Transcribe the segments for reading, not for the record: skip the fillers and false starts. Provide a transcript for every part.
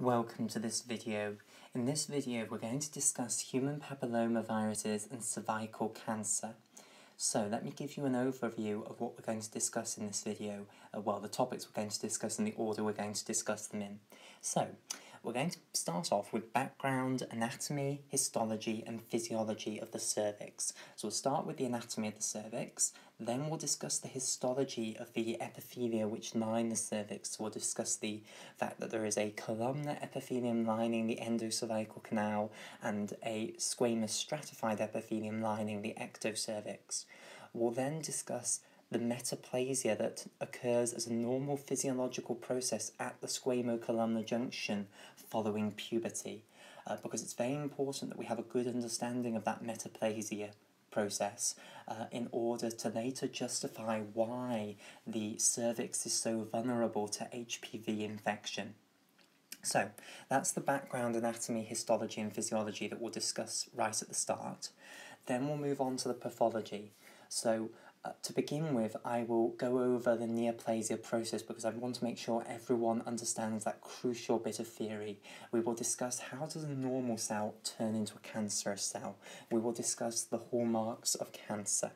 Welcome to this video. In this video we're going to discuss human papillomaviruses and cervical cancer. So let me give you an overview of what we're going to discuss in this video, the topics we're going to discuss and the order we're going to discuss them in. So we're going to start off with background anatomy, histology and physiology of the cervix. So we'll start with the anatomy of the cervix, then we'll discuss the histology of the epithelia which line the cervix. So we'll discuss the fact that there is a columnar epithelium lining the endocervical canal and a squamous stratified epithelium lining the ectocervix. We'll then discuss the metaplasia that occurs as a normal physiological process at the squamocolumnar junction following puberty, because it's very important that we have a good understanding of that metaplasia process in order to later justify why the cervix is so vulnerable to HPV infection. So that's the background anatomy, histology and physiology that we'll discuss right at the start. Then we'll move on to the pathology. So to begin with, I will go over the neoplasia process because I want to make sure everyone understands that crucial bit of theory. We will discuss how does a normal cell turn into a cancerous cell. We will discuss the hallmarks of cancer.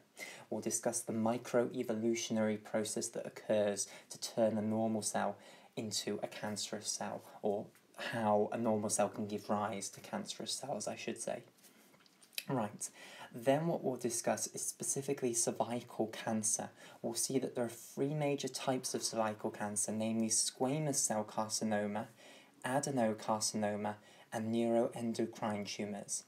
We'll discuss the microevolutionary process that occurs to turn a normal cell into a cancerous cell, or how a normal cell can give rise to cancerous cells, I should say. Right. Then what we'll discuss is specifically cervical cancer. We'll see that there are three major types of cervical cancer, namely squamous cell carcinoma, adenocarcinoma, and neuroendocrine tumours.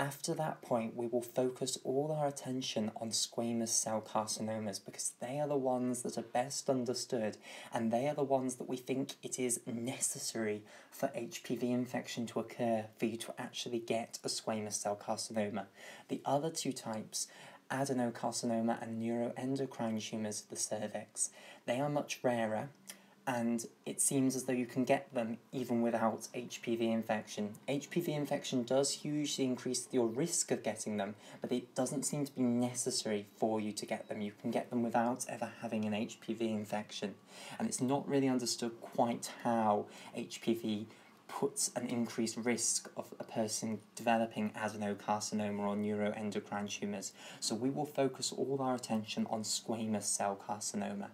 After that point, we will focus all our attention on squamous cell carcinomas because they are the ones that are best understood and they are the ones that we think it is necessary for HPV infection to occur for you to actually get a squamous cell carcinoma. The other two types, adenocarcinoma and neuroendocrine tumours of the cervix, they are much rarer. And it seems as though you can get them even without HPV infection. HPV infection does hugely increase your risk of getting them, but it doesn't seem to be necessary for you to get them. You can get them without ever having an HPV infection. And it's not really understood quite how HPV puts an increased risk of a person developing adenocarcinoma or neuroendocrine tumours. So we will focus all our attention on squamous cell carcinoma.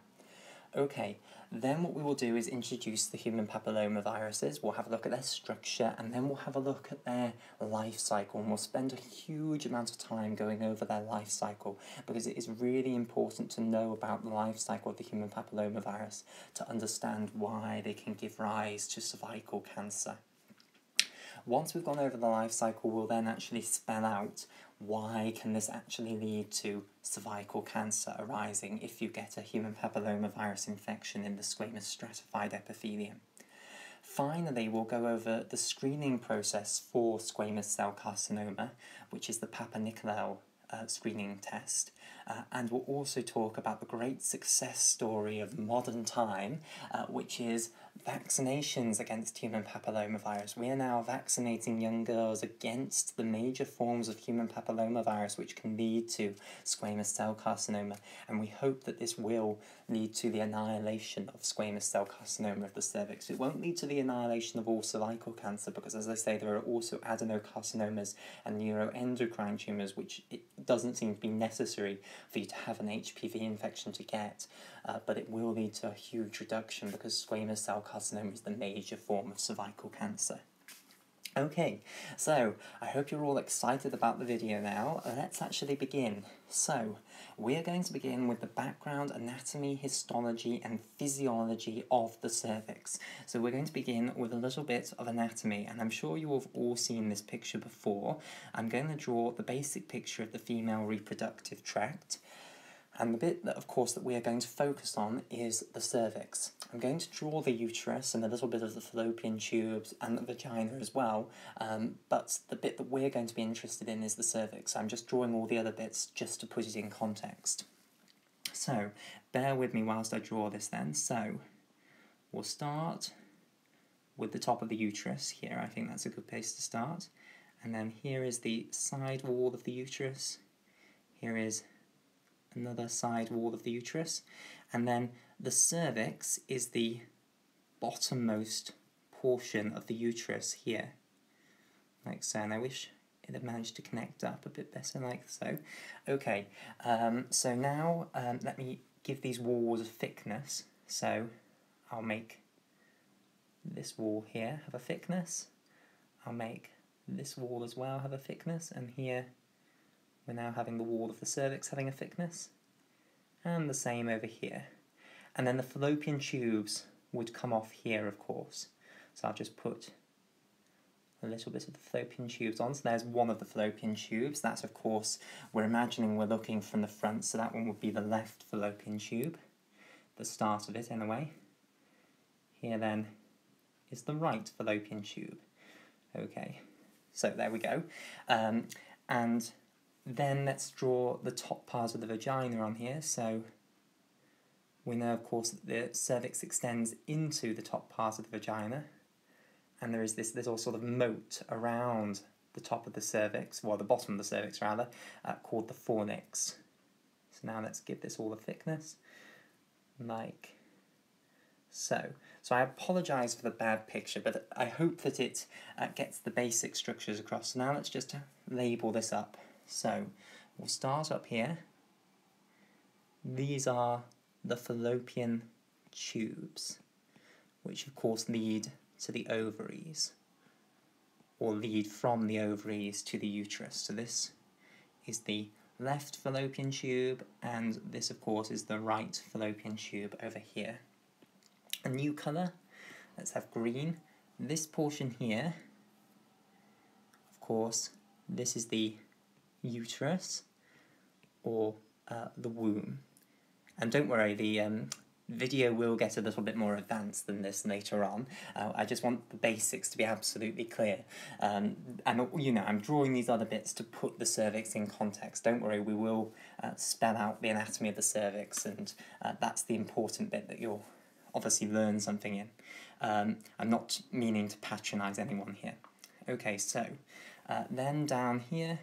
Okay, then what we will do is introduce the human papillomaviruses. We'll have a look at their structure and then we'll have a look at their life cycle, and we'll spend a huge amount of time going over their life cycle because it is really important to know about the life cycle of the human papillomavirus to understand why they can give rise to cervical cancer. Once we've gone over the life cycle, we'll then actually spell out why can this actually lead to cervical cancer arising if you get a human papillomavirus infection in the squamous stratified epithelium. Finally, we'll go over the screening process for squamous cell carcinoma, which is the Papanicolaou screening test, and we'll also talk about the great success story of modern time, which is vaccinations against human papillomavirus. We are now vaccinating young girls against the major forms of human papillomavirus which can lead to squamous cell carcinoma, and we hope that this will lead to the annihilation of squamous cell carcinoma of the cervix. It won't lead to the annihilation of all cervical cancer because, as I say, there are also adenocarcinomas and neuroendocrine tumours which it doesn't seem to be necessary for you to have an HPV infection to get, but it will lead to a huge reduction because squamous cell carcinoma is the major form of cervical cancer. Okay, so I hope you're all excited about the video now. Let's actually begin. So, we are going to begin with the background anatomy, histology and physiology of the cervix. So we're going to begin with a little bit of anatomy, and I'm sure you have all seen this picture before. I'm going to draw the basic picture of the female reproductive tract. And the bit that, of course, that we are going to focus on is the cervix. I'm going to draw the uterus and a little bit of the fallopian tubes and the vagina as well, but the bit that we're going to be interested in is the cervix. I'm just drawing all the other bits just to put it in context. So, bear with me whilst I draw this then. So, we'll start with the top of the uterus here. I think that's a good place to start. And then here is the side wall of the uterus. Here is another side wall of the uterus, and then the cervix is the bottommost portion of the uterus here, like so, and I wish it had managed to connect up a bit better, like so. Okay, so now let me give these walls a thickness, so I'll make this wall here have a thickness, I'll make this wall as well have a thickness, and here we're now having the wall of the cervix having a thickness, and the same over here. And then the fallopian tubes would come off here, of course. So I'll just put a little bit of the fallopian tubes on. So there's one of the fallopian tubes. That's, of course, we're imagining we're looking from the front, so that one would be the left fallopian tube, the start of it anyway. Here then is the right fallopian tube. Okay, so there we go. And then let's draw the top part of the vagina on here. So we know, of course, that the cervix extends into the top part of the vagina, and there is this little sort of moat around the top of the cervix, well, the bottom of the cervix, rather, called the fornix. So now let's give this all a thickness, like so. So I apologise for the bad picture, but I hope that it gets the basic structures across. So now let's just label this up. So we'll start up here. These are the fallopian tubes, which of course lead to the ovaries, or lead from the ovaries to the uterus. So this is the left fallopian tube, and this of course is the right fallopian tube over here. A new colour, let's have green. This portion here, of course, this is the uterus, or the womb. And don't worry, the video will get a little bit more advanced than this later on. I just want the basics to be absolutely clear. And, you know, I'm drawing these other bits to put the cervix in context. Don't worry, we will spell out the anatomy of the cervix, and that's the important bit that you'll obviously learn something in. I'm not meaning to patronise anyone here. Okay, so then down here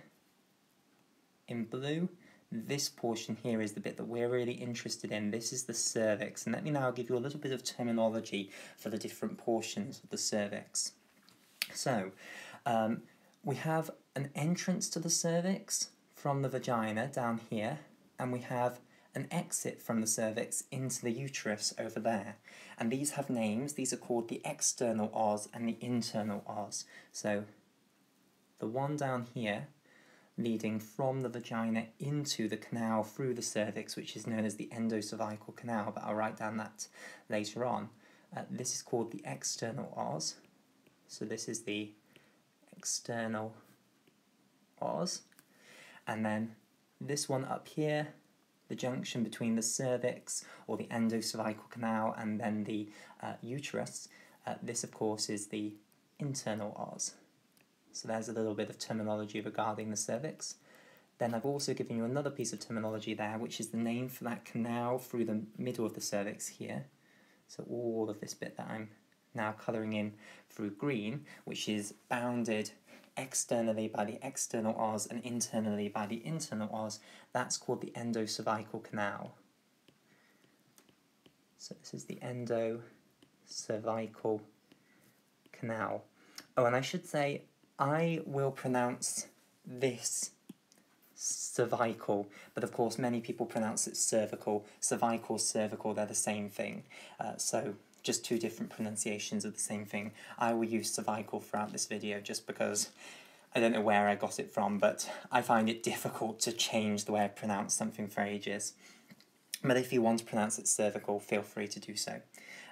in blue, this portion here is the bit that we're really interested in. This is the cervix, and let me now give you a little bit of terminology for the different portions of the cervix. So, we have an entrance to the cervix from the vagina down here, and we have an exit from the cervix into the uterus over there. And these have names. These are called the external os and the internal os. So, the one down here leading from the vagina into the canal through the cervix, which is known as the endocervical canal, but I'll write down that later on. This is called the external os, so this is the external os, and then this one up here, the junction between the cervix, or the endocervical canal, and then the uterus, this of course is the internal os. So there's a little bit of terminology regarding the cervix. Then I've also given you another piece of terminology there, which is the name for that canal through the middle of the cervix here. So all of this bit that I'm now colouring in through green, which is bounded externally by the external os and internally by the internal os, that's called the endocervical canal. So this is the endocervical canal. Oh, and I should say, I will pronounce this cervical, but of course many people pronounce it cervical. Cervical, cervical, they're the same thing. So just two different pronunciations of the same thing. I will use cervical throughout this video just because I don't know where I got it from, but I find it difficult to change the way I pronounce something for ages. But if you want to pronounce it cervical, feel free to do so.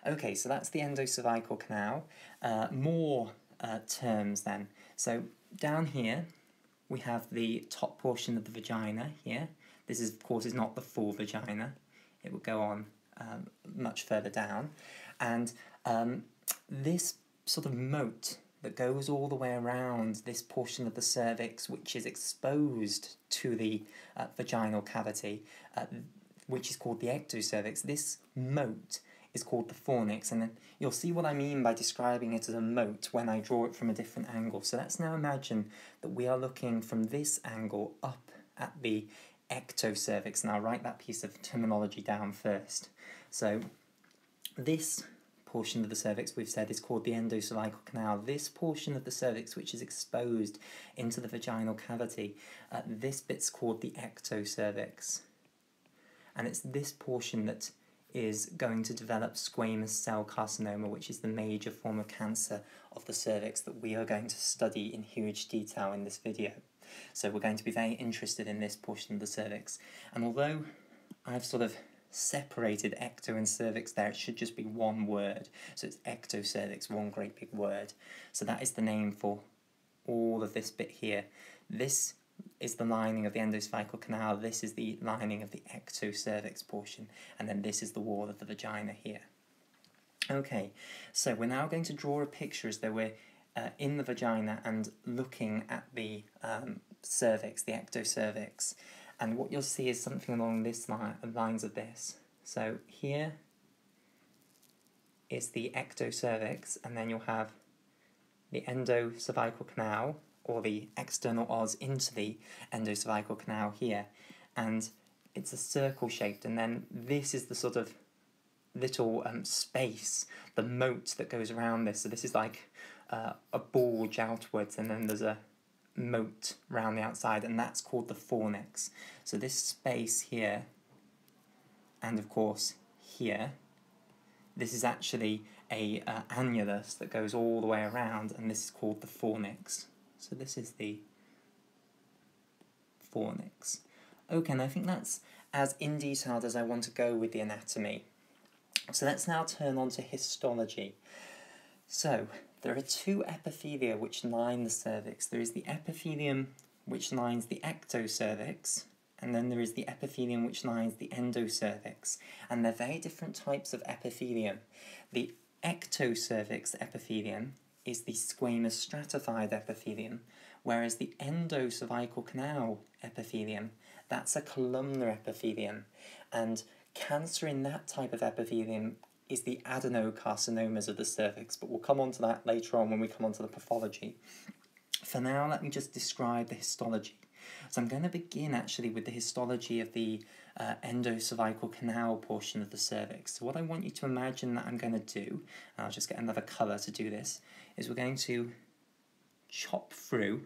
Okay, so that's the endocervical canal. More terms then. So down here we have the top portion of the vagina here. This is, of course, is not the full vagina. It will go on much further down. And this sort of moat that goes all the way around this portion of the cervix which is exposed to the vaginal cavity, which is called the ectocervix, this moat is called the fornix, and then you'll see what I mean by describing it as a moat when I draw it from a different angle. So let's now imagine that we are looking from this angle up at the ectocervix, and I'll write that piece of terminology down first. So this portion of the cervix we've said is called the endocervical canal. This portion of the cervix which is exposed into the vaginal cavity, this bit's called the ectocervix. And it's this portion that is going to develop squamous cell carcinoma, which is the major form of cancer of the cervix that we are going to study in huge detail in this video. So we're going to be very interested in this portion of the cervix. And although I've sort of separated ecto and cervix there, it should just be one word. So it's ectocervix, one great big word. So that is the name for all of this bit here. This is the lining of the endocervical canal, this is the lining of the ectocervix portion, and then this is the wall of the vagina here. Okay, so we're now going to draw a picture as though we're in the vagina and looking at the cervix, the ectocervix, and what you'll see is something along this lines of this. So here is the ectocervix, and then you'll have the endocervical canal, or the external os into the endocervical canal here, and it's a circle shaped, and then this is the sort of little space, the moat that goes around this. So this is like a bulge outwards, and then there's a moat round the outside, and that's called the fornix. So this space here, and of course here, this is actually a annulus that goes all the way around, and this is called the fornix. So this is the fornix. Okay, and I think that's as in detailed as I want to go with the anatomy. So let's now turn on to histology. So there are two epithelia which line the cervix. There is the epithelium which lines the ectocervix, and then there is the epithelium which lines the endocervix. And they're very different types of epithelium. The ectocervix epithelium is the squamous stratified epithelium, whereas the endocervical canal epithelium, that's a columnar epithelium, and cancer in that type of epithelium is the adenocarcinomas of the cervix, but we'll come on to that later on when we come on to the pathology. For now, let me just describe the histology. So I'm going to begin actually with the histology of the endocervical canal portion of the cervix. So what I want you to imagine that I'm going to do, and I'll just get another colour to do this, is we're going to chop through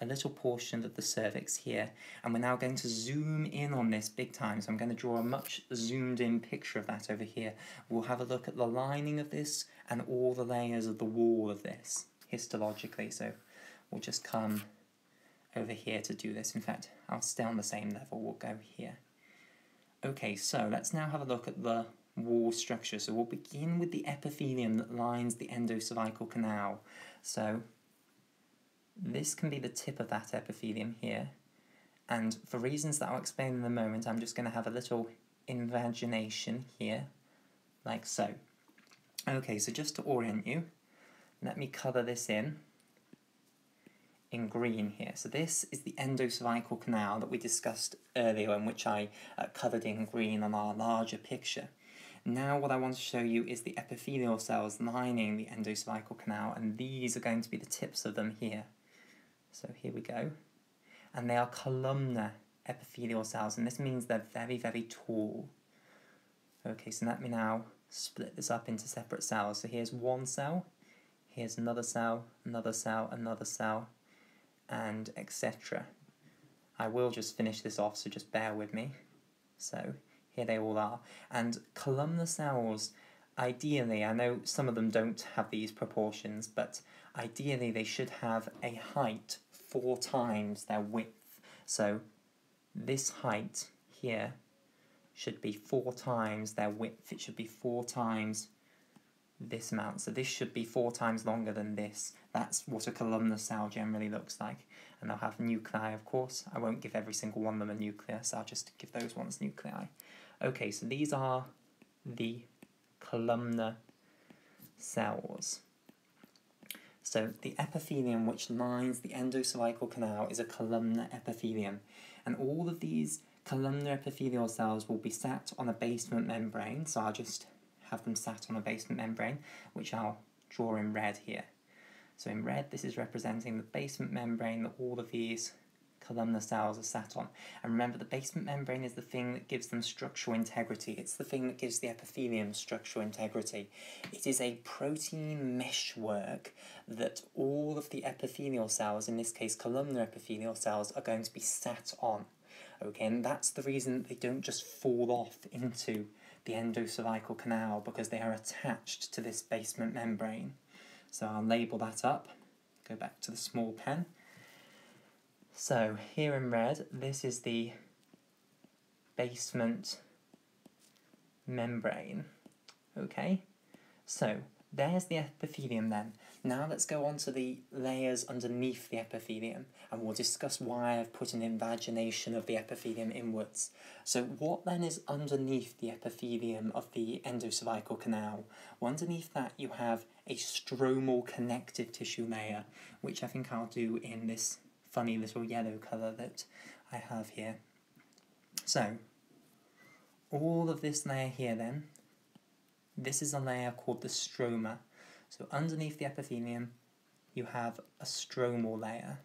a little portion of the cervix here, and we're now going to zoom in on this big time. So I'm going to draw a much zoomed in picture of that over here. We'll have a look at the lining of this and all the layers of the wall of this histologically. So we'll just come over here to do this. In fact, I'll stay on the same level, we'll go here. Okay, so let's now have a look at the wall structure. So we'll begin with the epithelium that lines the endocervical canal. So this can be the tip of that epithelium here, and for reasons that I'll explain in a moment, I'm just going to have a little invagination here, like so. Okay, so just to orient you, let me colour this in green here. So this is the endocervical canal that we discussed earlier, and which I coloured in green on our larger picture. Now what I want to show you is the epithelial cells lining the endocervical canal, and these are going to be the tips of them here. So here we go. And they are columnar epithelial cells, and this means they're very, very tall. Okay, so let me now split this up into separate cells. So here's one cell, here's another cell, another cell, another cell, and etc. I will just finish this off, so just bear with me. So here they all are, and columnar cells, ideally, I know some of them don't have these proportions, but ideally they should have a height 4 times their width. So this height here should be 4 times their width. It should be 4 times this amount, so this should be 4 times longer than this. That's what a columnar cell generally looks like, and they'll have nuclei, of course. I won't give every single one of them a nucleus, I'll just give those ones nuclei. Okay, so these are the columnar cells. So the epithelium which lines the endocervical canal is a columnar epithelium, and all of these columnar epithelial cells will be sat on a basement membrane, so I'll just have them sat on a basement membrane, which I'll draw in red here. So in red, this is representing the basement membrane that all of these columnar cells are sat on. And remember, the basement membrane is the thing that gives them structural integrity. It's the thing that gives the epithelium structural integrity. It is a protein meshwork that all of the epithelial cells, in this case columnar epithelial cells, are going to be sat on. Okay, and that's the reason that they don't just fall off into the endocervical canal, because they are attached to this basement membrane. So I'll label that up, go back to the small pen. So here in red, this is the basement membrane. Okay, so there's the epithelium then. Now let's go on to the layers underneath the epithelium, and we'll discuss why I've put an invagination of the epithelium inwards. So what then is underneath the epithelium of the endocervical canal? Well, underneath that you have a stromal connective tissue layer, which I think I'll do in this funny little yellow colour that I have here. So all of this layer here then, this is a layer called the stroma. So underneath the epithelium you have a stromal layer,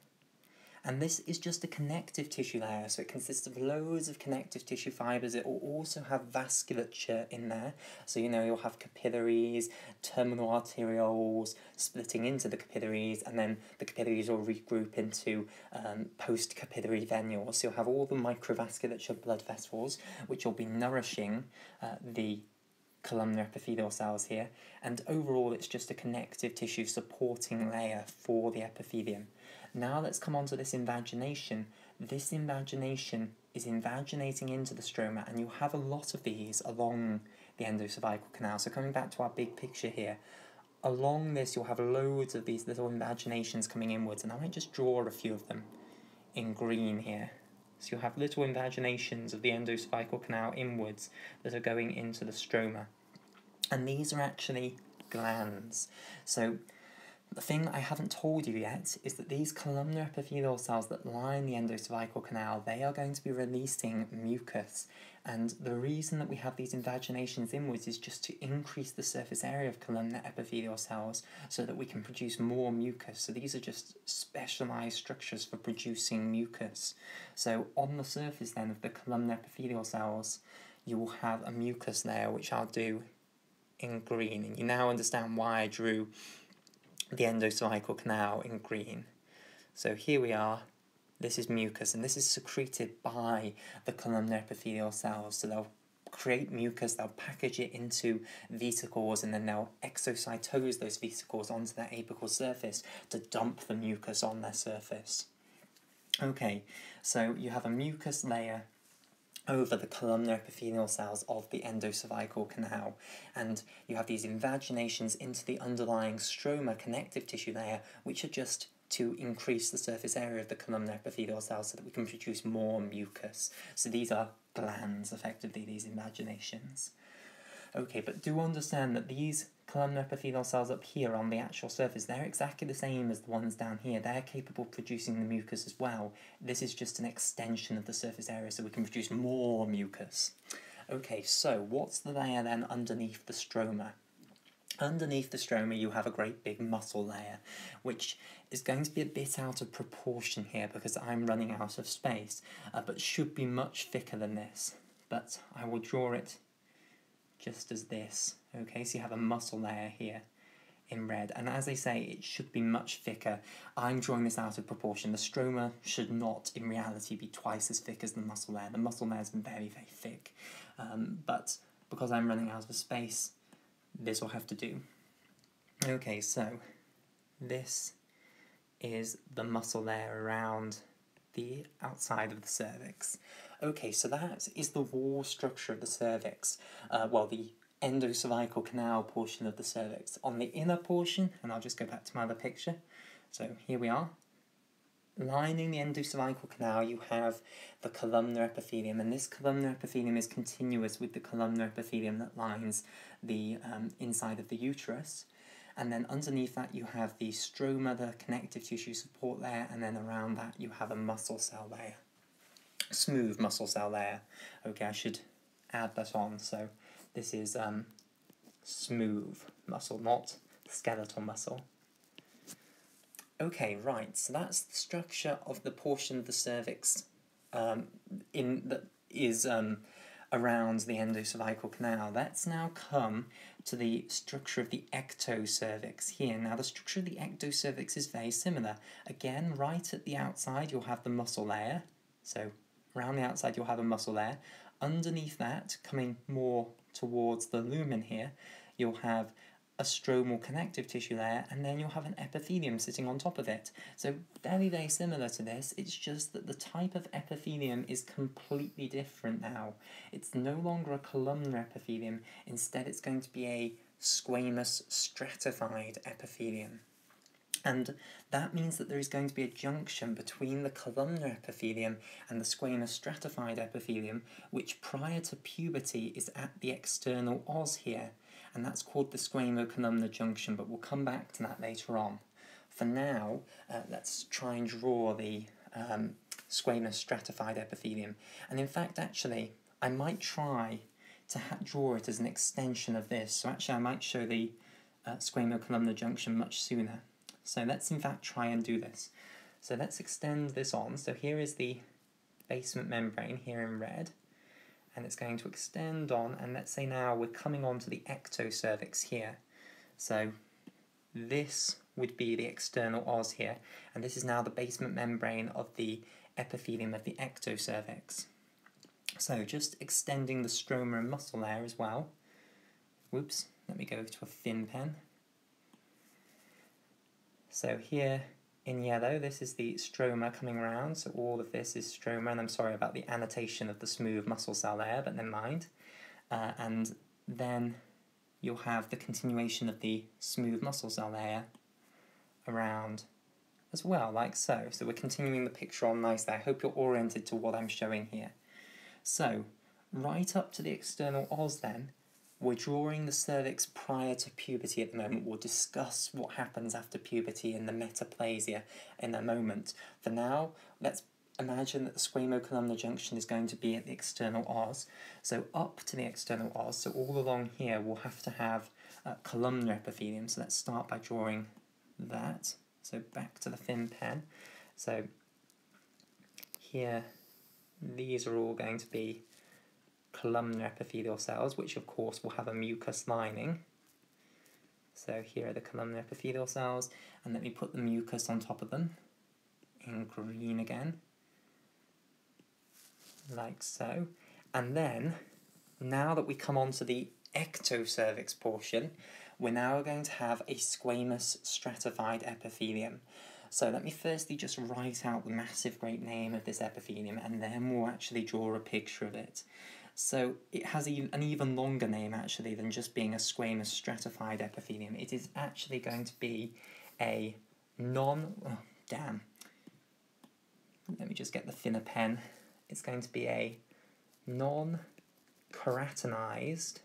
and this is just a connective tissue layer, so it consists of loads of connective tissue fibres. It will also have vasculature in there, so you know you'll have capillaries, terminal arterioles splitting into the capillaries, and then the capillaries will regroup into post-capillary venules. So you'll have all the microvasculature blood vessels which will be nourishing the columnar epithelial cells here, and overall it's just a connective tissue supporting layer for the epithelium. Now let's come on to this invagination. This invagination is invaginating into the stroma, and you'll have a lot of these along the endocervical canal. So coming back to our big picture here, along this you'll have loads of these little invaginations coming inwards, and I might just draw a few of them in green here. So you'll have little invaginations of the endocervical canal inwards that are going into the stroma. And these are actually glands. So the thing that I haven't told you yet is that these columnar epithelial cells that line the endocervical canal, they are going to be releasing mucus. And the reason that we have these invaginations inwards is just to increase the surface area of columnar epithelial cells so that we can produce more mucus. So these are just specialised structures for producing mucus. So on the surface then of the columnar epithelial cells, you will have a mucus layer, which I'll do in green. And you now understand why I drew the endocervical canal in green. So here we are, this is mucus, and this is secreted by the columnar epithelial cells. So they'll create mucus, they'll package it into vesicles, and then they'll exocytose those vesicles onto their apical surface to dump the mucus on their surface. Okay, so you have a mucus layer over the columnar epithelial cells of the endocervical canal, and you have these invaginations into the underlying stroma connective tissue layer, which are just to increase the surface area of the columnar epithelial cells so that we can produce more mucus. So these are glands, effectively, these invaginations. Okay, but do understand that these columnar epithelial cells up here on the actual surface, they're exactly the same as the ones down here. They're capable of producing the mucus as well. This is just an extension of the surface area so we can produce more mucus. Okay, so what's the layer then underneath the stroma? Underneath the stroma you have a great big muscle layer, which is going to be a bit out of proportion here because I'm running out of space, but should be much thicker than this. But I will draw it just as this. Okay, so you have a muscle layer here in red, and as I say, it should be much thicker. I'm drawing this out of proportion. The stroma should not in reality be twice as thick as the muscle layer. The muscle layer is very, very thick, but because I'm running out of space, this will have to do. Okay, so this is the muscle layer around the outside of the cervix. Okay, so that is the wall structure of the cervix, well, the endocervical canal portion of the cervix. On the inner portion, and I'll just go back to my other picture, so here we are. Lining the endocervical canal, you have the columnar epithelium, and this columnar epithelium is continuous with the columnar epithelium that lines the inside of the uterus. And then underneath that you have the stroma, the connective tissue support layer, and then around that you have a muscle cell layer. Smooth muscle cell layer. Okay, I should add that on. So this is smooth muscle, not skeletal muscle. Okay, right, so that's the structure of the portion of the cervix around the endocervical canal. Let's now come to the structure of the ectocervix here. Now, the structure of the ectocervix is very similar. Again, right at the outside, you'll have the muscle layer. So, around the outside, you'll have a muscle layer. Underneath that, coming more towards the lumen here, you'll have a stromal connective tissue layer, and then you'll have an epithelium sitting on top of it. So very, very similar to this, it's just that the type of epithelium is completely different now. It's no longer a columnar epithelium, instead it's going to be a squamous stratified epithelium. And that means that there is going to be a junction between the columnar epithelium and the squamous stratified epithelium, which prior to puberty is at the external os here. And that's called the squamocolumnar junction, but we'll come back to that later on. For now, let's try and draw the squamous stratified epithelium. And in fact, actually, I might try to draw it as an extension of this. So actually, I might show the squamocolumnar junction much sooner. So let's in fact try and do this. So let's extend this on. So here is the basement membrane here in red. And it's going to extend on, and let's say now we're coming on to the ectocervix here. So this would be the external os here, and this is now the basement membrane of the epithelium of the ectocervix. So just extending the stroma and muscle layer as well. Whoops, let me go to a thin pen. So here in yellow, this is the stroma coming around, so all of this is stroma, and I'm sorry about the annotation of the smooth muscle cell layer, but never mind. And then you'll have the continuation of the smooth muscle cell layer around as well, like so. So we're continuing the picture on nicely. I hope you're oriented to what I'm showing here. So, right up to the external os then, we're drawing the cervix prior to puberty at the moment. We'll discuss what happens after puberty in the metaplasia in a moment. For now, let's imagine that the squamocolumnar junction is going to be at the external os. So up to the external os, so all along here, we'll have to have columnar epithelium. So let's start by drawing that. So back to the thin pen. So here, these are all going to be columnar epithelial cells, which of course will have a mucus lining. So here are the columnar epithelial cells, and let me put the mucus on top of them in green again, like so. And then, now that we come on to the ectocervix portion, we're now going to have a squamous stratified epithelium. So let me firstly just write out the massive great name of this epithelium, and then we'll actually draw a picture of it. So it has an even longer name, actually, than just being a squamous stratified epithelium. It is actually going to be a let me just get the thinner pen. It's going to be a non-keratinized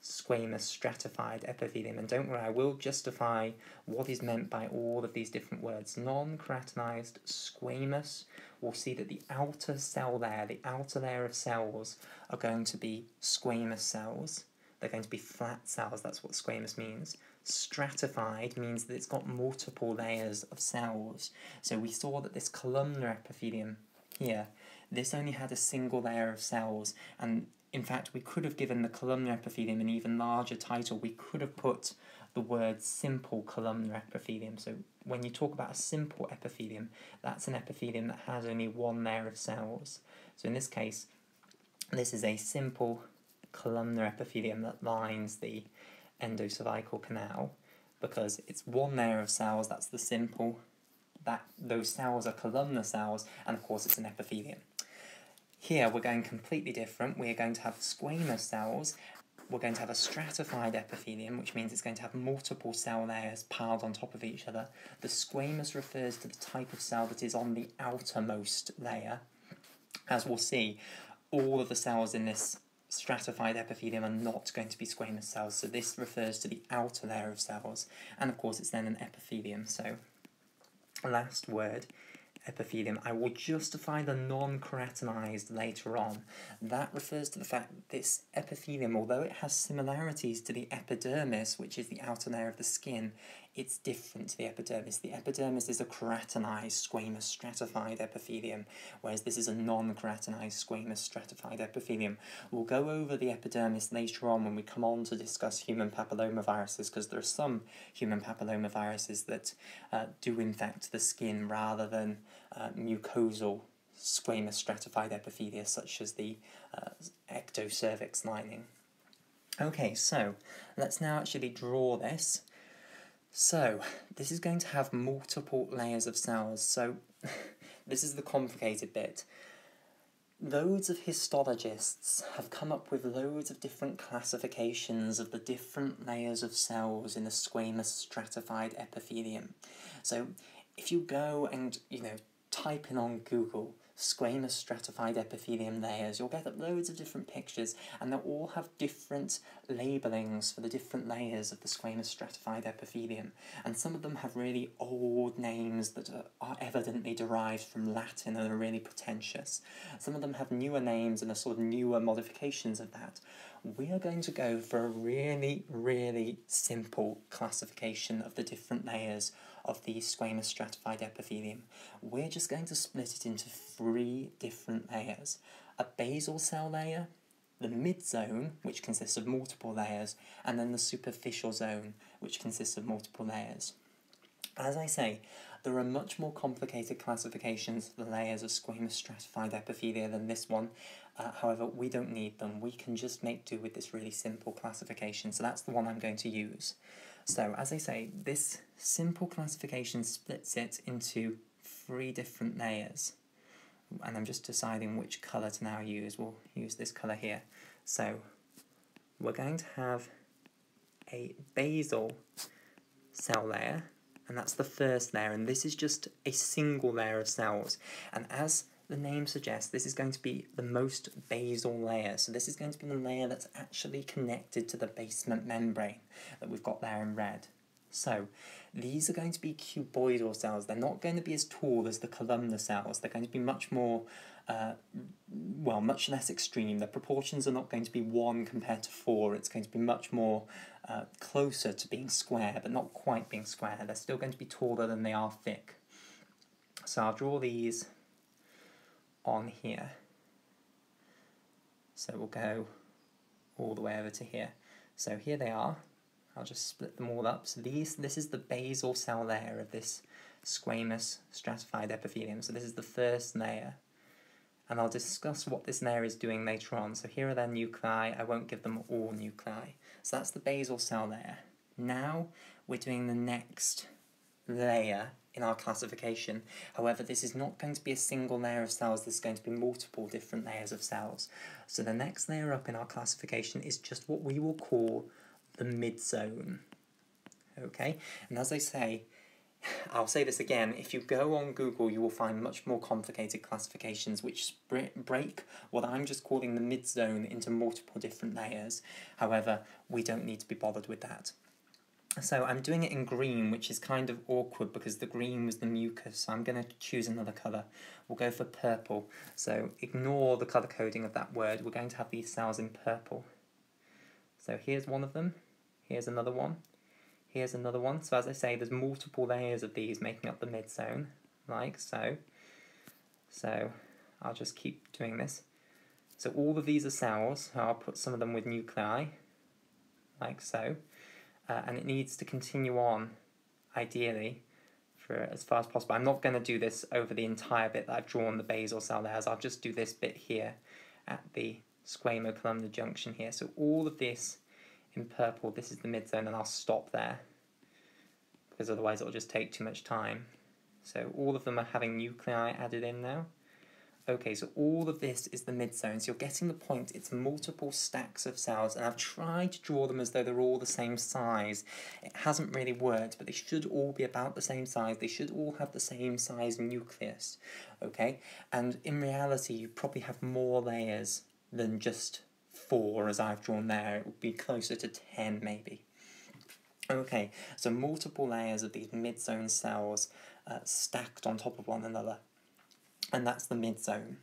squamous stratified epithelium. And don't worry, I will justify what is meant by all of these different words. Non-keratinized squamous. We'll see that the outer cell layer, the outer layer of cells, are going to be squamous cells. They're going to be flat cells, that's what squamous means. Stratified means that it's got multiple layers of cells. So we saw that this columnar epithelium here, this only had a single layer of cells, and in fact, we could have given the columnar epithelium an even larger title. We could have put the word simple columnar epithelium. So when you talk about a simple epithelium, that's an epithelium that has only one layer of cells. So in this case, this is a simple columnar epithelium that lines the endocervical canal, because it's one layer of cells, that's the simple, those cells are columnar cells, and of course it's an epithelium. Here we're going completely different. We're going to have squamous cells, we're going to have a stratified epithelium, which means it's going to have multiple cell layers piled on top of each other. The squamous refers to the type of cell that is on the outermost layer. As we'll see, all of the cells in this stratified epithelium are not going to be squamous cells, so this refers to the outer layer of cells, and of course it's then an epithelium. So, last word, epithelium. I will justify the non-keratinized later on. That refers to the fact that this epithelium, although it has similarities to the epidermis, which is the outer layer of the skin, it's different to the epidermis. The epidermis is a keratinized, squamous, stratified epithelium, whereas this is a non-keratinized, squamous, stratified epithelium. We'll go over the epidermis later on when we come on to discuss human papillomaviruses, because there are some human papillomaviruses that do infect the skin rather than mucosal squamous stratified epithelia, such as the ectocervix lining. Okay, so let's now actually draw this. So this is going to have multiple layers of cells, so this is the complicated bit. Loads of histologists have come up with loads of different classifications of the different layers of cells in the squamous stratified epithelium. So if you go and, you know, type in on Google squamous stratified epithelium layers, you'll get up loads of different pictures, and they'll all have different labellings for the different layers of the squamous stratified epithelium, and some of them have really old names that are evidently derived from Latin and are really pretentious. Some of them have newer names and are sort of newer modifications of that. We are going to go for a really, really simple classification of the different layers of the squamous stratified epithelium. We're just going to split it into three different layers: a basal cell layer, the mid-zone, which consists of multiple layers, and then the superficial zone, which consists of multiple layers. As I say, there are much more complicated classifications of the layers of squamous stratified epithelia than this one. However, we don't need them. We can just make do with this really simple classification, so that's the one I'm going to use. So, as I say, this simple classification splits it into three different layers, and I'm just deciding which colour to now use. We'll use this colour here. So we're going to have a basal cell layer, and that's the first layer, and this is just a single layer of cells, and as the name suggests, this is going to be the most basal layer. So this is going to be the layer that's actually connected to the basement membrane that we've got there in red. So these are going to be cuboidal cells. They're not going to be as tall as the columnar cells. They're going to be much more, well, much less extreme. The proportions are not going to be 1 compared to 4. It's going to be much more closer to being square, but not quite being square. They're still going to be taller than they are thick. So I'll draw these on here. So we'll go all the way over to here. So here they are. I'll just split them all up. So this is the basal cell layer of this squamous stratified epithelium. So this is the first layer, and I'll discuss what this layer is doing later on. So here are their nuclei. I won't give them all nuclei. So that's the basal cell layer. Now we're doing the next layer in our classification. However, this is not going to be a single layer of cells. This is going to be multiple different layers of cells. So the next layer up in our classification is just what we will call the mid-zone. Okay, and as I say, I'll say this again, if you go on Google you will find much more complicated classifications which break what I'm just calling the mid-zone into multiple different layers. However, we don't need to be bothered with that. So I'm doing it in green, which is kind of awkward because the green was the mucus, so I'm going to choose another colour. We'll go for purple, so ignore the colour coding of that word. We're going to have these cells in purple. So here's one of them, here's another one, here's another one. So as I say, there's multiple layers of these making up the mid-zone, like so. So I'll just keep doing this. So all of these are cells, so I'll put some of them with nuclei, like so. And it needs to continue on, ideally, for as far as possible. I'm not going to do this over the entire bit that I've drawn the basal cell layers. I'll just do this bit here at the squamocolumnar junction here. So all of this in purple, this is the mid-zone, and I'll stop there, because otherwise it'll just take too much time. So all of them are having nuclei added in now. Okay, so all of this is the mid-zone, so you're getting the point. It's multiple stacks of cells, and I've tried to draw them as though they're all the same size. It hasn't really worked, but they should all be about the same size. They should all have the same size nucleus, okay? And in reality, you probably have more layers than just 4 as I've drawn there. It would be closer to 10 maybe. Okay, so multiple layers of these mid-zone cells stacked on top of one another. And that's the mid-zone.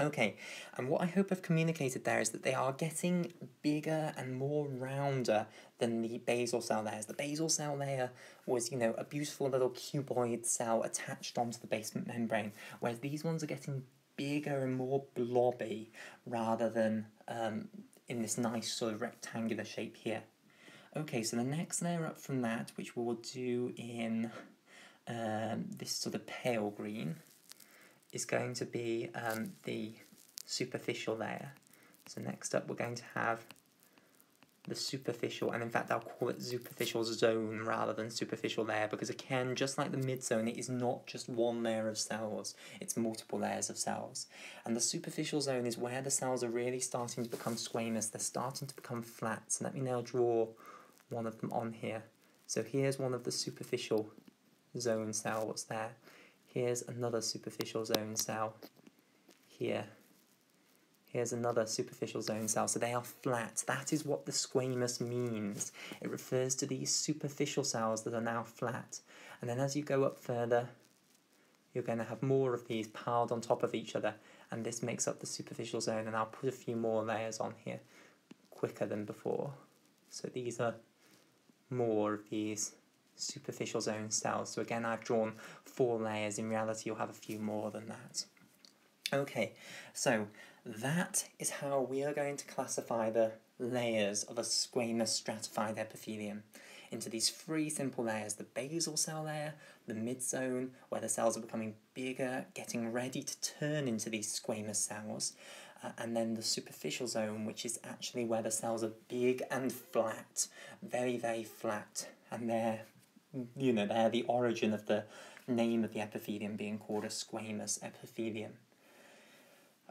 Okay, and what I hope I've communicated there is that they are getting bigger and more rounder than the basal cell layers. The basal cell layer was, you know, a beautiful little cuboid cell attached onto the basement membrane, whereas these ones are getting bigger and more blobby rather than in this nice sort of rectangular shape here. Okay, so the next layer up from that, which we'll do in this sort of pale green, is going to be the superficial layer. So next up we're going to have the superficial, and in fact I'll call it superficial zone rather than superficial layer, because again, just like the mid-zone, it is not just one layer of cells, it's multiple layers of cells. And the superficial zone is where the cells are really starting to become squamous, they're starting to become flat. So let me now draw one of them on here. So here's one of the superficial zone cells there. Here's another superficial zone cell here. Here's another superficial zone cell. So they are flat. That is what the squamous means. It refers to these superficial cells that are now flat. And then as you go up further, you're going to have more of these piled on top of each other. And this makes up the superficial zone. And I'll put a few more layers on here quicker than before. So these are more of these superficial zone cells. So again, I've drawn 4 layers. In reality, you'll have a few more than that. Okay, so that is how we are going to classify the layers of a squamous stratified epithelium into these 3 simple layers: the basal cell layer, the mid-zone, where the cells are becoming bigger, getting ready to turn into these squamous cells, and then the superficial zone, which is actually where the cells are big and flat, very, very flat, and they're, you know, they're the origin of the name of the epithelium being called a squamous epithelium.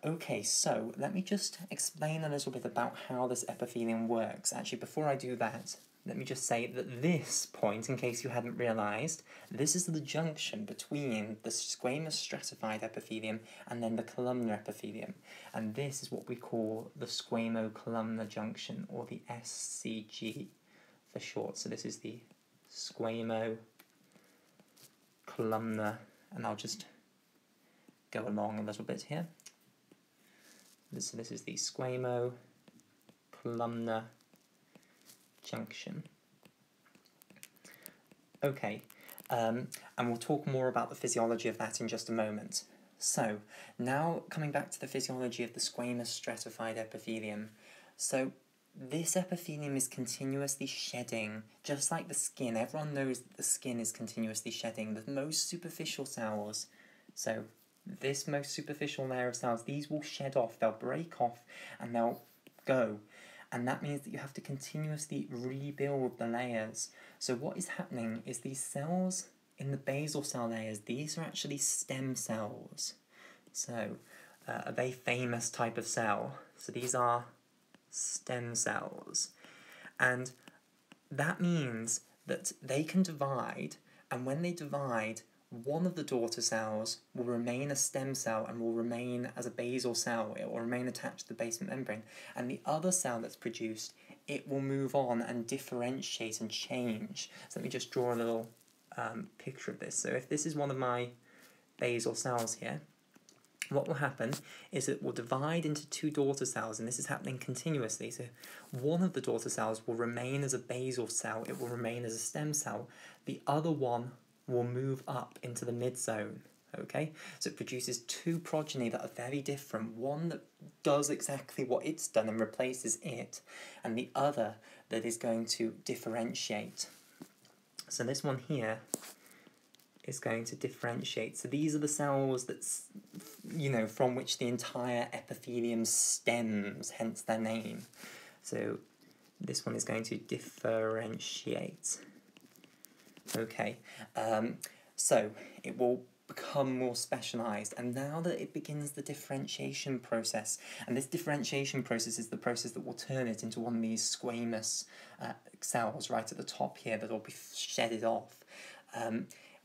Okay, so let me just explain a little bit about how this epithelium works. Actually, before I do that, let me just say that this point, in case you hadn't realised, this is the junction between the squamous stratified epithelium and then the columnar epithelium. And this is what we call the squamocolumnar junction, or the SCG for short. So this is the squamocolumnar, and I'll just go along a little bit here. So this is the squamocolumnar junction. Okay, and we'll talk more about the physiology of that in just a moment. So, now coming back to the physiology of the squamous stratified epithelium. So, this epithelium is continuously shedding, just like the skin. Everyone knows that the skin is continuously shedding. The most superficial cells, so this most superficial layer of cells, these will shed off, they'll break off, and they'll go. And that means that you have to continuously rebuild the layers. So what is happening is these cells in the basal cell layers, these are actually stem cells. So a very famous type of cell. So these are stem cells. And that means that they can divide, and when they divide, one of the daughter cells will remain a stem cell and will remain as a basal cell. It will remain attached to the basement membrane. And the other cell that's produced, it will move on and differentiate and change. So let me just draw a little picture of this. So if this is one of my basal cells here, what will happen is it will divide into 2 daughter cells, and this is happening continuously. So one of the daughter cells will remain as a basal cell. It will remain as a stem cell. The other one will move up into the mid-zone, okay? So it produces 2 progeny that are very different. One that does exactly what it's done and replaces it, and the other that is going to differentiate. So this one here is going to differentiate. So these are the cells that, you know, from which the entire epithelium stems, hence their name. So this one is going to differentiate. Okay, so it will become more specialised, and now that it begins the differentiation process, and this differentiation process is the process that will turn it into one of these squamous cells right at the top here that will be shedded off.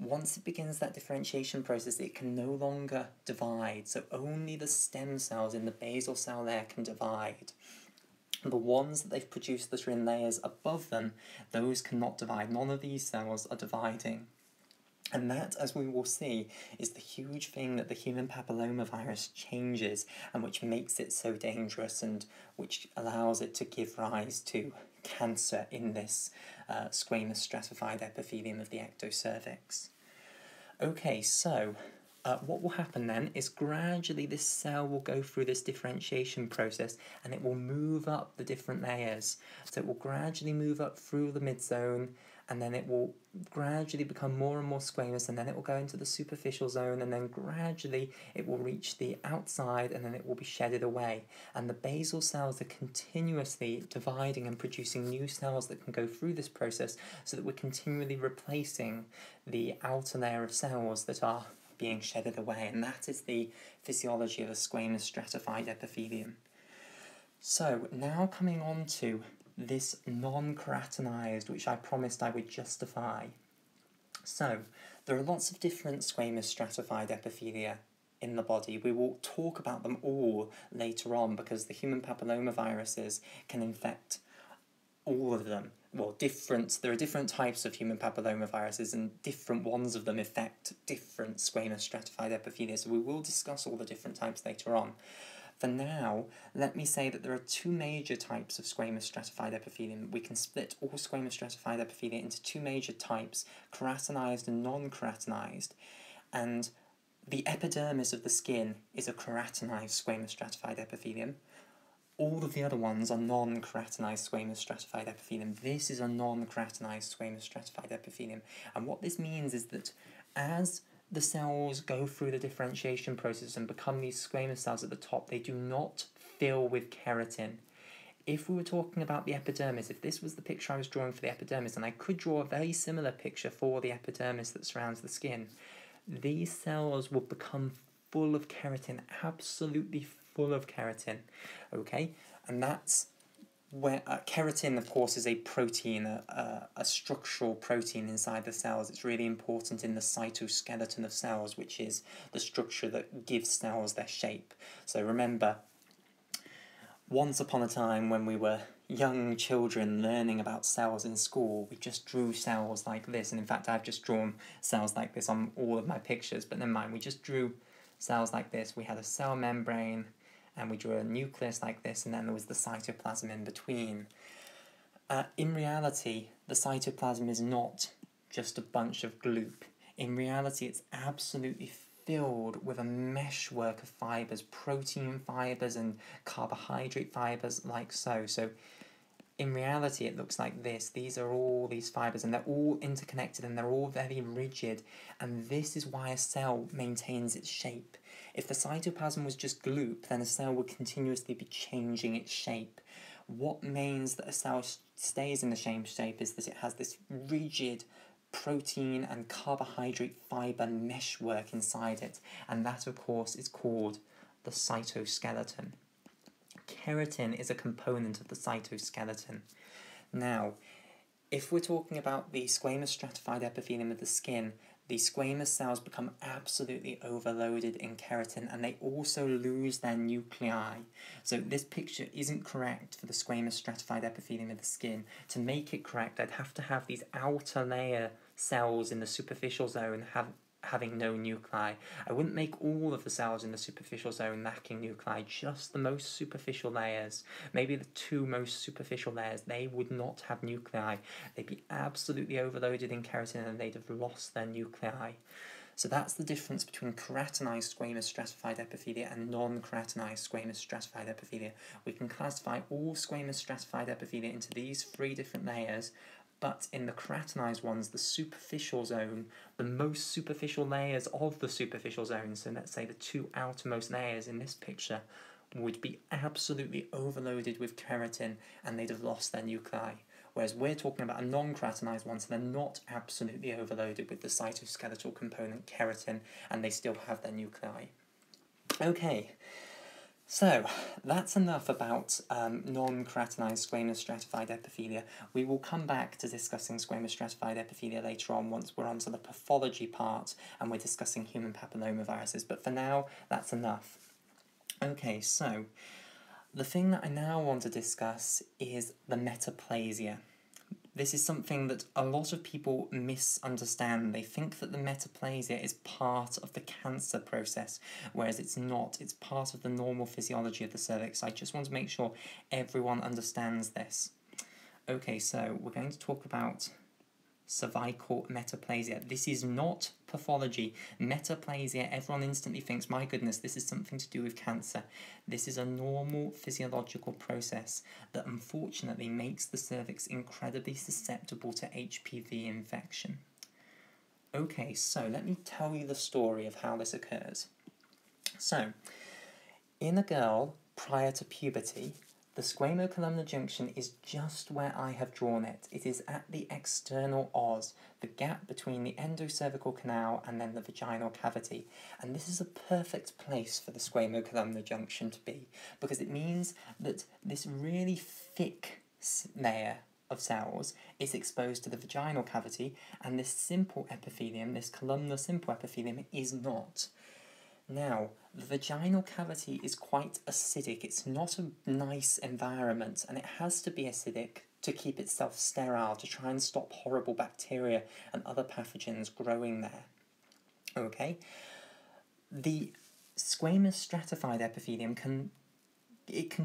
Once it begins that differentiation process, it can no longer divide, so only the stem cells in the basal cell layer can divide. The ones that they've produced that are in layers above them, those cannot divide. None of these cells are dividing. And that, as we will see, is the huge thing that the human papillomavirus changes and which makes it so dangerous and which allows it to give rise to cancer in this squamous stratified epithelium of the ectocervix. Okay, so what will happen then is gradually this cell will go through this differentiation process and it will move up the different layers. So it will gradually move up through the midzone, and then it will gradually become more and more squamous, and then it will go into the superficial zone, and then gradually it will reach the outside, and then it will be shedded away. And the basal cells are continuously dividing and producing new cells that can go through this process, so that we're continually replacing the outer layer of cells that are being shedded away. And that is the physiology of a squamous stratified epithelium. So now coming on to this non-keratinized, which I promised I would justify. So, there are lots of different squamous stratified epithelia in the body. We will talk about them all later on because the human papillomaviruses can infect all of them. Well, there are different types of human papillomaviruses and different ones of them affect different squamous stratified epithelia, so we will discuss all the different types later on. For now, let me say that there are two major types of squamous stratified epithelium. We can split all squamous stratified epithelia into two major types, keratinized and non-keratinized. And the epidermis of the skin is a keratinized squamous stratified epithelium. All of the other ones are non-keratinized squamous stratified epithelium. This is a non-keratinized squamous stratified epithelium. And what this means is that as the cells go through the differentiation process and become these squamous cells at the top, they do not fill with keratin. If we were talking about the epidermis, if this was the picture I was drawing for the epidermis, and I could draw a very similar picture for the epidermis that surrounds the skin, these cells would become full of keratin, absolutely full of keratin, okay? And that's where keratin, of course, is a protein, a structural protein inside the cells. It's really important in the cytoskeleton of cells, which is the structure that gives cells their shape. So remember, once upon a time when we were young children learning about cells in school, we just drew cells like this. And in fact, I've just drawn cells like this on all of my pictures, but never mind, we just drew cells like this. We had a cell membrane, and we drew a nucleus like this, and then there was the cytoplasm in between. In reality, the cytoplasm is not just a bunch of gloop. In reality, it's absolutely filled with a meshwork of fibres, protein fibres and carbohydrate fibres like so. So in reality, it looks like this. These are all these fibres, and they're all interconnected, and they're all very rigid. And this is why a cell maintains its shape. If the cytoplasm was just gloop, then a cell would continuously be changing its shape. What means that a cell stays in the same shape is that it has this rigid protein and carbohydrate fibre meshwork inside it, and that, of course, is called the cytoskeleton. Keratin is a component of the cytoskeleton. Now, if we're talking about the squamous stratified epithelium of the skin, the squamous cells become absolutely overloaded in keratin, and they also lose their nuclei. So this picture isn't correct for the squamous stratified epithelium of the skin. To make it correct, I'd have to have these outer layer cells in the superficial zone having no nuclei. I wouldn't make all of the cells in the superficial zone lacking nuclei, just the most superficial layers, maybe the two most superficial layers. They would not have nuclei. They'd be absolutely overloaded in keratin and they'd have lost their nuclei. So that's the difference between keratinized squamous stratified epithelia and non-keratinized squamous stratified epithelia. We can classify all squamous stratified epithelia into these three different layers, but in the keratinized ones, the superficial zone, the most superficial layers of the superficial zone, so let's say the two outermost layers in this picture, would be absolutely overloaded with keratin and they'd have lost their nuclei. Whereas we're talking about a non-keratinized one, so they're not absolutely overloaded with the cytoskeletal component keratin and they still have their nuclei. Okay. So, that's enough about non-keratinized squamous stratified epithelia. We will come back to discussing squamous stratified epithelia later on once we're onto the pathology part and we're discussing human papillomaviruses, but for now, that's enough. Okay, so, the thing that I now want to discuss is the metaplasia. This is something that a lot of people misunderstand. They think that the metaplasia is part of the cancer process, whereas it's not. It's part of the normal physiology of the cervix. I just want to make sure everyone understands this. Okay, so we're going to talk about cervical metaplasia. This is not pathology. Metaplasia, everyone instantly thinks, my goodness, this is something to do with cancer. This is a normal physiological process that unfortunately makes the cervix incredibly susceptible to HPV infection. Okay, so let me tell you the story of how this occurs. So, in a girl prior to puberty, the squamocolumnar junction is just where I have drawn it. It is at the external os, the gap between the endocervical canal and then the vaginal cavity. And this is a perfect place for the squamocolumnar junction to be, because it means that this really thick layer of cells is exposed to the vaginal cavity, and this simple epithelium, this columnar simple epithelium, is not. Now, the vaginal cavity is quite acidic. It's not a nice environment, and it has to be acidic to keep itself sterile, to try and stop horrible bacteria and other pathogens growing there. Okay? The squamous stratified epithelium can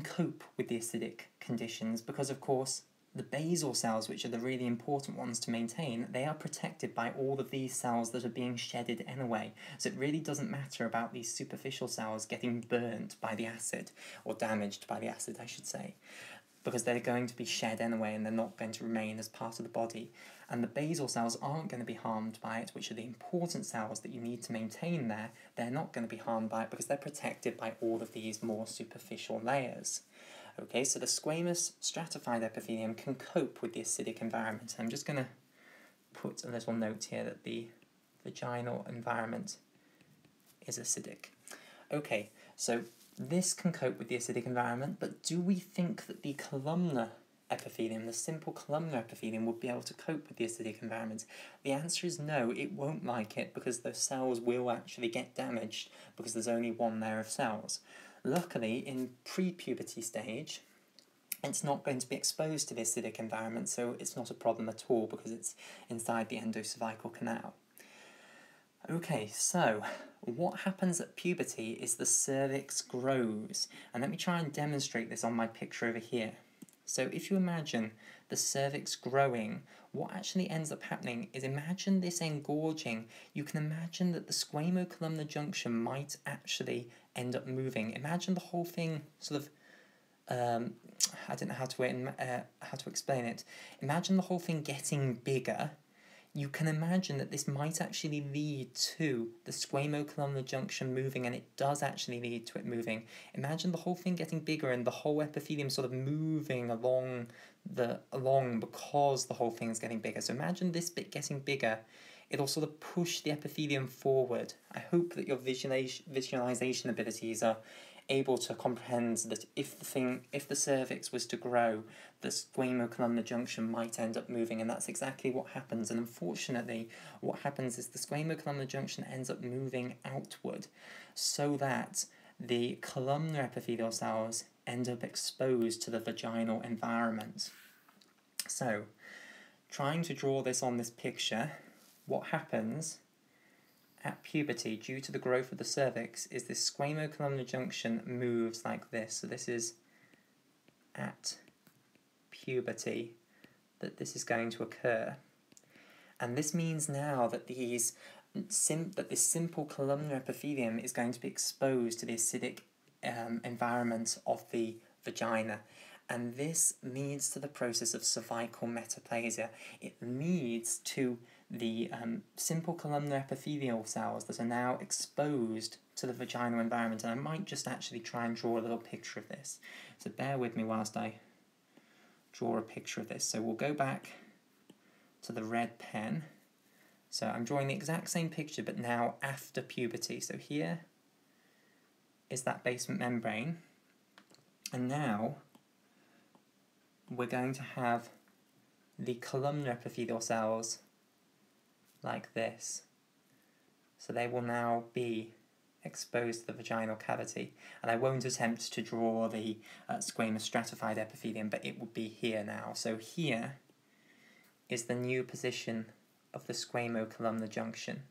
cope with the acidic conditions because, of course, the basal cells, which are the really important ones to maintain, they are protected by all of these cells that are being shedded anyway. So it really doesn't matter about these superficial cells getting burnt by the acid, or damaged by the acid, I should say, because they're going to be shed anyway and they're not going to remain as part of the body. And the basal cells aren't going to be harmed by it, which are the important cells that you need to maintain there. They're not going to be harmed by it because they're protected by all of these more superficial layers. Okay, so the squamous stratified epithelium can cope with the acidic environment. I'm just going to put a little note here that the vaginal environment is acidic. Okay, so this can cope with the acidic environment, but do we think that the columnar epithelium, the simple columnar epithelium, would be able to cope with the acidic environment? The answer is no, it won't like it, because those cells will actually get damaged because there's only one layer of cells. Luckily, in pre-puberty stage, it's not going to be exposed to the acidic environment, so it's not a problem at all because it's inside the endocervical canal. Okay, so what happens at puberty is the cervix grows. And let me try and demonstrate this on my picture over here. So if you imagine the cervix growing, what actually ends up happening is, imagine this engorging. You can imagine that the squamocolumnar junction might actually end up moving. Imagine the whole thing sort of, I don't know how to explain it. Imagine the whole thing getting bigger. You can imagine that this might actually lead to the squamocolumnar junction moving, and it does actually lead to it moving. Imagine the whole thing getting bigger and the whole epithelium sort of moving along because the whole thing is getting bigger. So imagine this bit getting bigger. It'll sort of push the epithelium forward. I hope that your visualization abilities are able to comprehend that if the cervix was to grow, the squamocolumnar junction might end up moving, and that's exactly what happens. And unfortunately, what happens is the squamocolumnar junction ends up moving outward, so that the columnar epithelial cells end up exposed to the vaginal environment. So, trying to draw this on this picture, what happens at puberty due to the growth of the cervix is this squamocolumnar junction moves like this. So this is at puberty that this is going to occur. And this means now that this simple columnar epithelium is going to be exposed to the acidic environment of the vagina. And this leads to the process of cervical metaplasia. It leads to the simple columnar epithelial cells that are now exposed to the vaginal environment. And I might just actually try and draw a little picture of this. So bear with me whilst I draw a picture of this. So we'll go back to the red pen. So I'm drawing the exact same picture, but now after puberty. So here is that basement membrane. And now we're going to have the columnar epithelial cells like this. So they will now be exposed to the vaginal cavity. And I won't attempt to draw the squamous stratified epithelium, but it will be here now. So here is the new position of the squamocolumnar junction.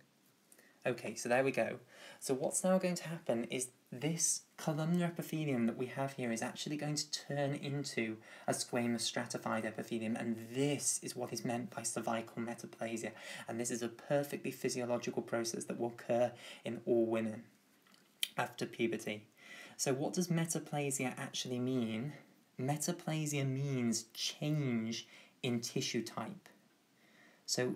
Okay, so there we go. So what's now going to happen is this columnar epithelium that we have here is actually going to turn into a squamous stratified epithelium, and this is what is meant by cervical metaplasia, and this is a perfectly physiological process that will occur in all women after puberty. So what does metaplasia actually mean? Metaplasia means change in tissue type. So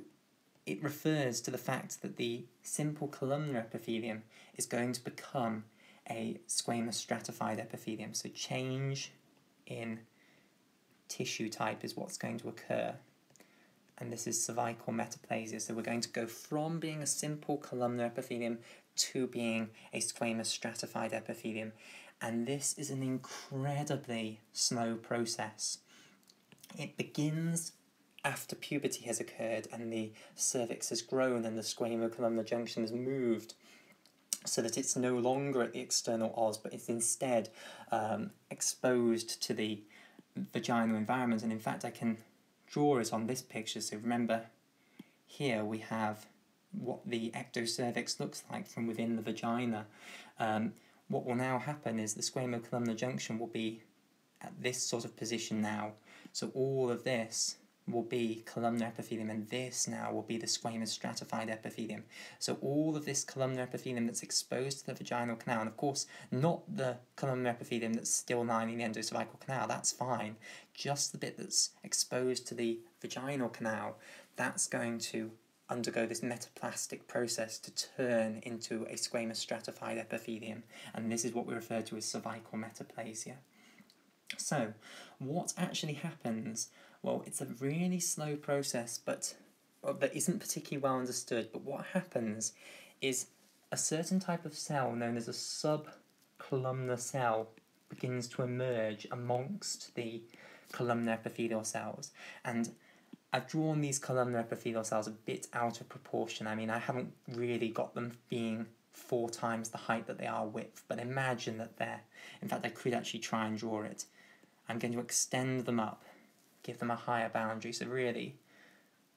it refers to the fact that the simple columnar epithelium is going to become a squamous stratified epithelium. So change in tissue type is what's going to occur. And this is cervical metaplasia. So we're going to go from being a simple columnar epithelium to being a squamous stratified epithelium. And this is an incredibly slow process. It begins after puberty has occurred and the cervix has grown and the squamocolumnar junction has moved, so that it's no longer at the external os, but it's instead exposed to the vaginal environment. And in fact, I can draw it on this picture. So remember, here we have what the ectocervix looks like from within the vagina. What will now happen is the squamocolumnar junction will be at this sort of position now. So all of this will be columnar epithelium, and this now will be the squamous stratified epithelium. So all of this columnar epithelium that's exposed to the vaginal canal, and of course not the columnar epithelium that's still lining the endocervical canal, that's fine, just the bit that's exposed to the vaginal canal, that's going to undergo this metaplastic process to turn into a squamous stratified epithelium, and this is what we refer to as cervical metaplasia. So what actually happens? Well, it's a really slow process, but that isn't particularly well understood. But what happens is a certain type of cell known as a subcolumnar cell begins to emerge amongst the columnar epithelial cells. And I've drawn these columnar epithelial cells a bit out of proportion. I mean, I haven't really got them being 4 times the height that they are width, but imagine that they're... In fact, I could actually try and draw it. I'm going to extend them up, give them a higher boundary, so really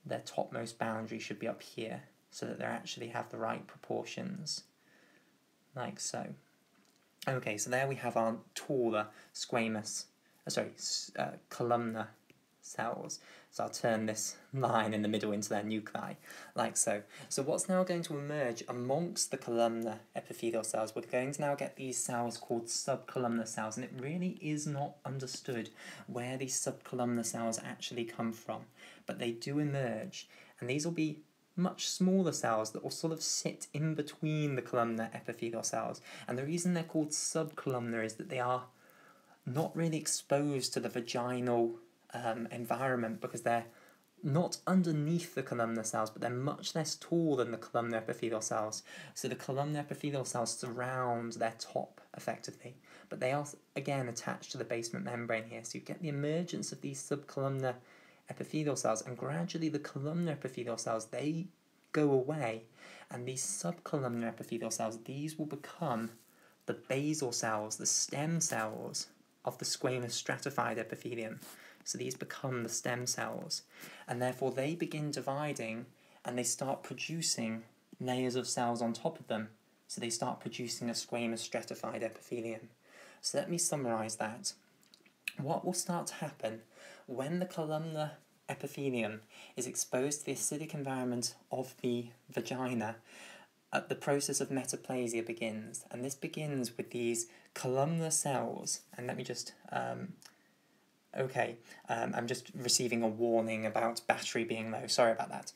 their topmost boundary should be up here so that they actually have the right proportions, like so. Okay, so there we have our taller squamous, columnar cells. So I'll turn this line in the middle into their nuclei, like so. So what's now going to emerge amongst the columnar epithelial cells, we're going to now get these cells called subcolumnar cells, and it really is not understood where these subcolumnar cells actually come from, but they do emerge, and these will be much smaller cells that will sort of sit in between the columnar epithelial cells, and the reason they're called subcolumnar is that they are not really exposed to the vaginal environment, because they're not underneath the columnar cells, but they're much less tall than the columnar epithelial cells. So the columnar epithelial cells surround their top effectively, but they are again attached to the basement membrane here. So you get the emergence of these subcolumnar epithelial cells, and gradually the columnar epithelial cells, they go away, and these subcolumnar epithelial cells, these will become the basal cells, the stem cells of the squamous stratified epithelium. So these become the stem cells, and therefore they begin dividing and they start producing layers of cells on top of them. So they start producing a squamous stratified epithelium. So let me summarise that. What will start to happen when the columnar epithelium is exposed to the acidic environment of the vagina, the process of metaplasia begins, and this begins with these columnar cells. And let me just... I'm just receiving a warning about battery being low. Sorry about that.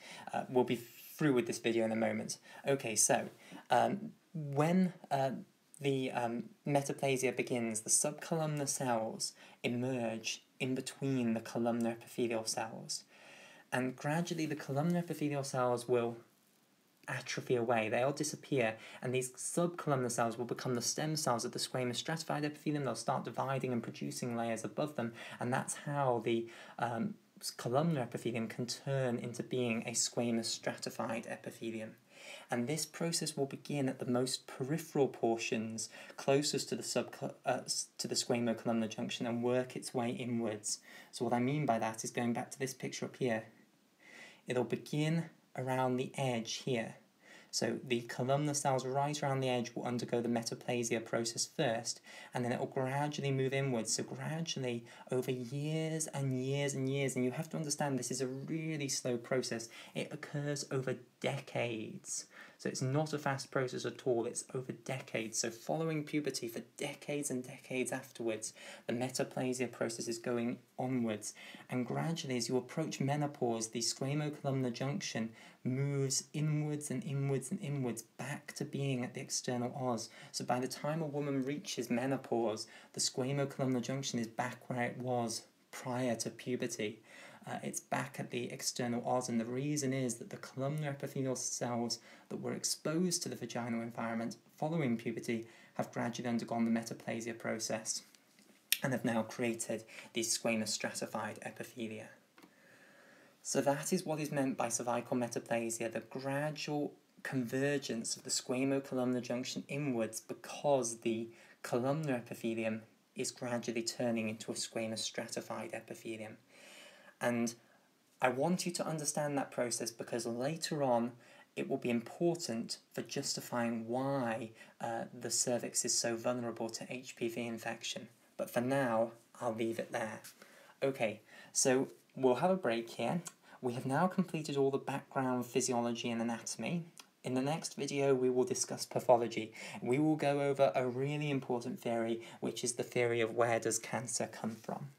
We'll be through with this video in a moment. Okay, so when the metaplasia begins, the subcolumnar cells emerge in between the columnar epithelial cells. And gradually the columnar epithelial cells will atrophy away, they'll disappear, and these subcolumnar cells will become the stem cells of the squamous stratified epithelium. They'll start dividing and producing layers above them, and that's how the columnar epithelium can turn into being a squamous stratified epithelium. And this process will begin at the most peripheral portions, closest to the squamocolumnar junction, and work its way inwards. So what I mean by that is going back to this picture up here. it'll begin around the edge here. So the columnar cells right around the edge will undergo the metaplasia process first, and then it will gradually move inwards. So gradually, over years and years and years, and you have to understand this is a really slow process. It occurs over decades. So it's not a fast process at all, it's over decades. So following puberty for decades and decades afterwards, the metaplasia process is going onwards. And gradually, as you approach menopause, the squamocolumnar junction moves inwards and inwards and inwards back to being at the external os. So by the time a woman reaches menopause, the squamocolumnar junction is back where it was prior to puberty. It's back at the external os, and the reason is that the columnar epithelial cells that were exposed to the vaginal environment following puberty have gradually undergone the metaplasia process and have now created these squamous stratified epithelia. So that is what is meant by cervical metaplasia, the gradual convergence of the squamocolumnar junction inwards because the columnar epithelium is gradually turning into a squamous stratified epithelium. And I want you to understand that process because later on it will be important for justifying why the cervix is so vulnerable to HPV infection. But for now, I'll leave it there. Okay, so we'll have a break here. We have now completed all the background physiology and anatomy. In the next video, we will discuss pathology. We will go over a really important theory, which is the theory of where does cancer come from.